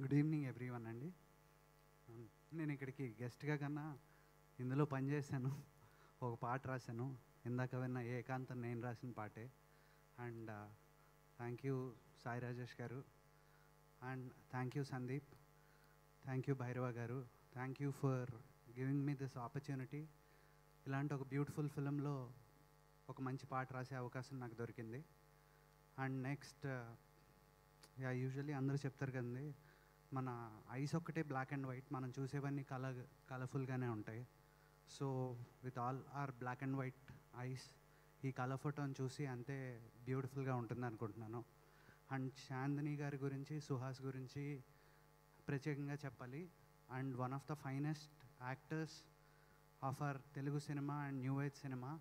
good evening everyone अंडी నేను ఇక్కడికి గెస్ట్గా కన్నా ఇందులో పని చేశాను ఒక పాట రాశాను ఇందాక విన్న ఏకాంత నేను రాసిన పాటే and thank you Sai Rajesh గారు and thank you Sandeep thank you Bhairava గారు thank you for giving me this opportunity ఇలాంటి ఒక బ్యూటిఫుల్ ఫిలింలో ఒక మంచి పాట రాసే అవకాశం నాకు దొరికింది అండ్ నెక్స్ట్ యా యూజువల్లీ అందరూ చెప్తారు కదండి మన ఐస్ ఒక్కటే బ్లాక్ అండ్ వైట్ మనం చూసేవన్నీ కలర్ఫుల్గానే ఉంటాయి so with all our black and white eyes ఈ కలర్ ఫోటోని చూసి అంతే బ్యూటిఫుల్గా ఉంటుంది అనుకుంటున్నాను అండ్ చాందిని గారి గురించి సుహాస్ గురించి ప్రత్యేకంగా చెప్పాలి and one of the finest actors of our Telugu cinema and new age cinema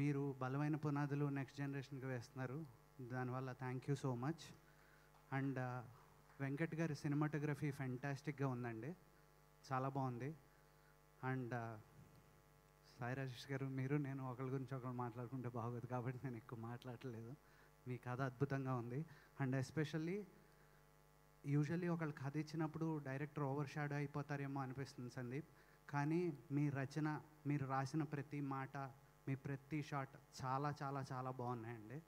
మీరు బలమైన పునాదులు నెక్స్ట్ జనరేషన్కి వేస్తున్నారు దానివల్ల thank you so much and Venkat గారి సినిమాటోగ్రఫీ ఫ్యాంటాస్టిక్గా ఉందండి చాలా బాగుంది అండ్ సాయి రాజేష్ గారు మీరు నేను ఒకరి గురించి ఒకరు మాట్లాడుకుంటే బాగోదు కాబట్టి నేను ఎక్కువ మాట్లాడలేదు మీ కథ అద్భుతంగా ఉంది అండ్ ఎస్పెషల్లీ యూజువల్లీ ఒకళ్ళు కథ ఇచ్చినప్పుడు డైరెక్టర్ ఓవర్ షాడో అయిపోతారేమో అనిపిస్తుంది సందీప్ కానీ మీ రచన మీరు రాసిన ప్రతి మాట మీ ప్రతి షాట్ చాలా చాలా చాలా బాగున్నాయండి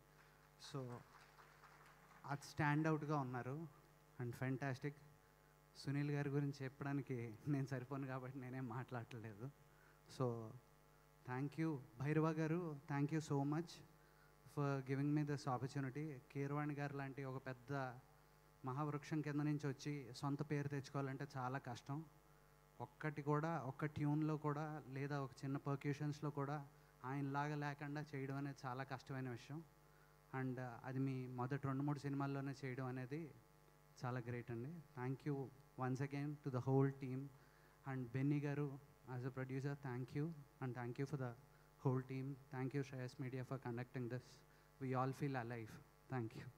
సో అది స్టాండ్అవుట్గా ఉన్నారు అండ్ ఫ్యాంటాస్టిక్ సునీల్ గారి గురించి చెప్పడానికి నేను సరిపోను కాబట్టి నేనేం మాట్లాడలేదు సో థ్యాంక్ యూ భైరవ గారు thank you so much for giving me this opportunity Keeravani గారు లాంటి ఒక పెద్ద మహావృక్షం కింద నుంచి వచ్చి సొంత పేరు తెచ్చుకోవాలంటే చాలా కష్టం ఒక్క ట్యూన్లో కూడా లేదా ఒక చిన్న పర్క్యూషన్స్లో కూడా ఆయనలాగా లేకుండా చేయడం అనేది చాలా కష్టమైన విషయం అండ్ అది మీ మొదటి 2-3 సినిమాల్లోనే చేయడం అనేది చాలా గ్రేట్ అండి thank you once again to the whole team and Benny గారు as a producer thank you and thank you for the whole team thank you Shreyas media for conducting this we all feel alive thank you